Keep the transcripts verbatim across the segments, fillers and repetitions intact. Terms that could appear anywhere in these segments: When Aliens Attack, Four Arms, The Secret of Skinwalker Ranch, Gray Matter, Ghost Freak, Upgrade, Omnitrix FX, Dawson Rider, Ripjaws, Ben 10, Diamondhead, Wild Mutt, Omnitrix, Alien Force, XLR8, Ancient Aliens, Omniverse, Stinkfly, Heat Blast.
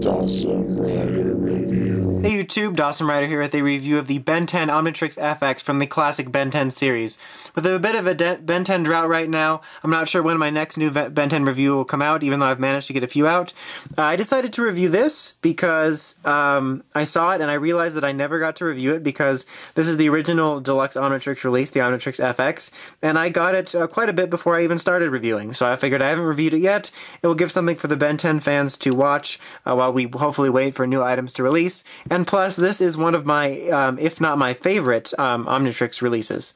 Dawson Rider Review. Hey YouTube, Dawson Rider here with a review of the Ben ten Omnitrix F X from the classic Ben ten series. With a bit of a Ben ten drought right now, I'm not sure when my next new Ben ten review will come out, even though I've managed to get a few out. Uh, I decided to review this because um, I saw it and I realized that I never got to review it because this is the original deluxe Omnitrix release, the Omnitrix F X, and I got it uh, quite a bit before I even started reviewing, so I figured I haven't reviewed it yet. It will give something for the Ben ten fans to watch uh, while we We hopefully wait for new items to release, and plus this is one of my, um, if not my favorite, um, Omnitrix releases.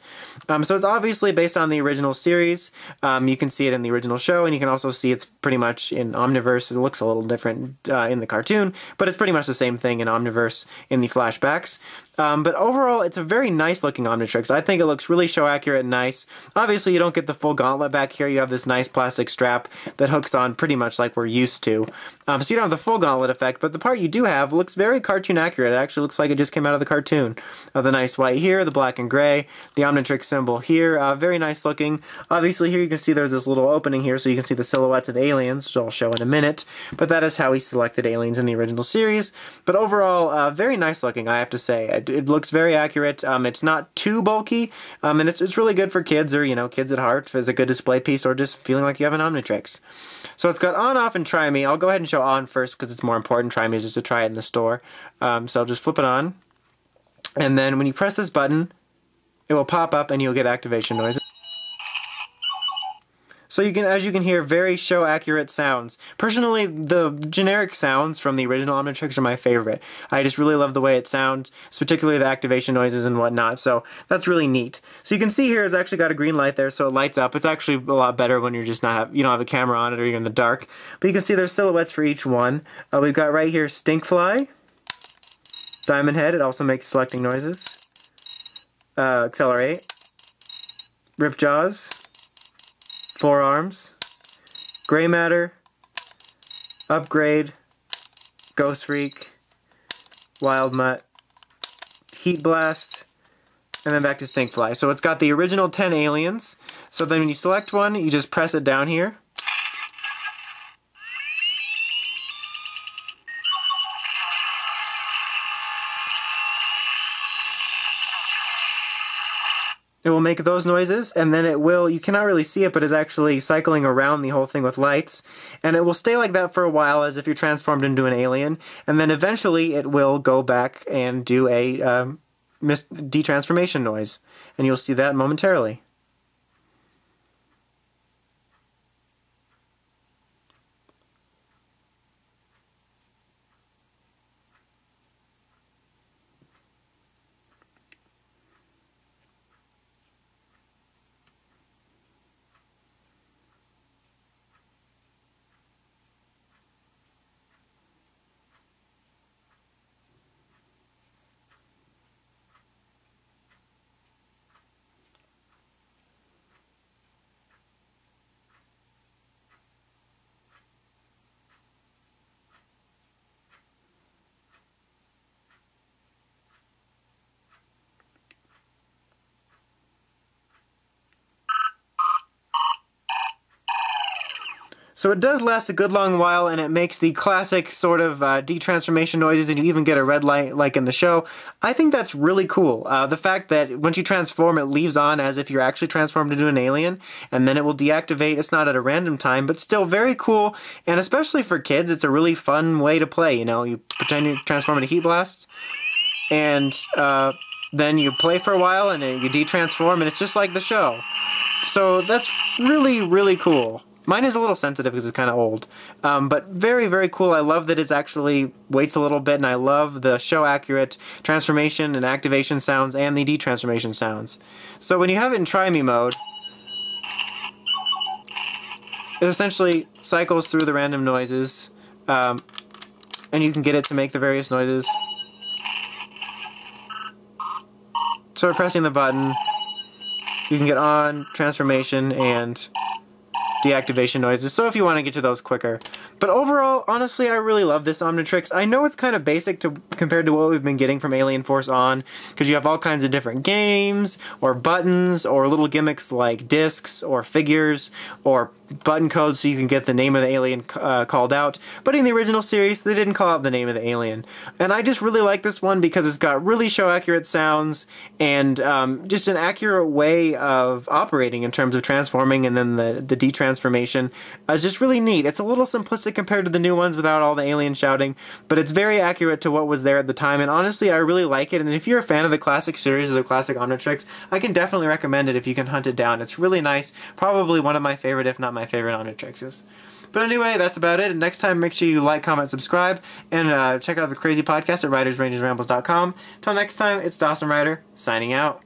Um, so it's obviously based on the original series. Um, you can see it in the original show, and you can also see it's pretty much in Omniverse. It looks a little different uh, in the cartoon, but it's pretty much the same thing in Omniverse in the flashbacks. Um, but overall, it's a very nice looking Omnitrix. I think it looks really show accurate and nice. Obviously, you don't get the full gauntlet back here. You have this nice plastic strap that hooks on pretty much like we're used to. Um, so you don't have the full gauntlet effect, but the part you do have looks very cartoon accurate. It actually looks like it just came out of the cartoon. Uh, the nice white here, the black and gray, the Omnitrix symbol here, uh, very nice looking. Obviously, here you can see there's this little opening here, so you can see the silhouettes of the aliens, which I'll show in a minute. But that is how we selected aliens in the original series. But overall, uh, very nice looking, I have to say. I It looks very accurate. Um, it's not too bulky, um, and it's, it's really good for kids or, you know, kids at heart as a good display piece or just feeling like you have an Omnitrix. So it's got on, off, and try me. I'll go ahead and show on first because it's more important. Try me is just to try it in the store. Um, so I'll just flip it on, and then when you press this button, it will pop up and you'll get activation noises. So you can, as you can hear, very show accurate sounds. Personally, the generic sounds from the original Omnitrix are my favorite. I just really love the way it sounds, particularly the activation noises and whatnot, so that's really neat. So you can see here it's actually got a green light there, so it lights up. It's actually a lot better when you're just not, you don't have a camera on it or you're in the dark. But you can see there's silhouettes for each one. Uh, we've got right here Stinkfly, Diamondhead, it also makes selecting noises, uh, X L R eight, Ripjaws, Four Arms, Gray Matter, Upgrade, Ghost Freak, Wild Mutt, Heat Blast, and then back to Stinkfly. So it's got the original ten aliens. So then when you select one, you just press it down here. It will make those noises, and then it will, you cannot really see it, but it's actually cycling around the whole thing with lights, and it will stay like that for a while as if you're transformed into an alien, and then eventually it will go back and do a um, detransformation noise, and you'll see that momentarily. So it does last a good long while, and it makes the classic sort of uh, detransformation noises, and you even get a red light like in the show. I think that's really cool. Uh, the fact that once you transform, it leaves on as if you're actually transformed into an alien, and then it will deactivate. It's not at a random time, but still very cool, and especially for kids, it's a really fun way to play. You know, you pretend you transform into Heat Blast, and uh, then you play for a while, and then you detransform, and it's just like the show. So that's really, really cool. Mine is a little sensitive because it's kind of old, um, but very, very cool. I love that it's actually waits a little bit, and I love the show accurate transformation and activation sounds and the detransformation sounds. So when you have it in try me mode, it essentially cycles through the random noises, um, and you can get it to make the various noises. So by pressing the button, you can get on, transformation, and deactivation noises, so if you want to get to those quicker. But overall, honestly, I really love this Omnitrix. I know it's kind of basic to compared to what we've been getting from Alien Force on, because you have all kinds of different games, or buttons, or little gimmicks like discs, or figures, or button codes so you can get the name of the alien uh, called out, but in the original series they didn't call out the name of the alien. And I just really like this one because it's got really show accurate sounds and um, just an accurate way of operating in terms of transforming and then the, the de-transformation. Uh, it's just really neat. It's a little simplistic compared to the new ones without all the alien shouting, but it's very accurate to what was there at the time, and honestly I really like it. And if you're a fan of the classic series or the classic Omnitrix, I can definitely recommend it if you can hunt it down. It's really nice, probably one of my favorite, if not my favorite Omnitrixes. But anyway, that's about it. And next time, make sure you like, comment, subscribe, and uh, check out the crazy podcast at riders rangers rambles dot com. Till next time, it's Dawson Rider, signing out.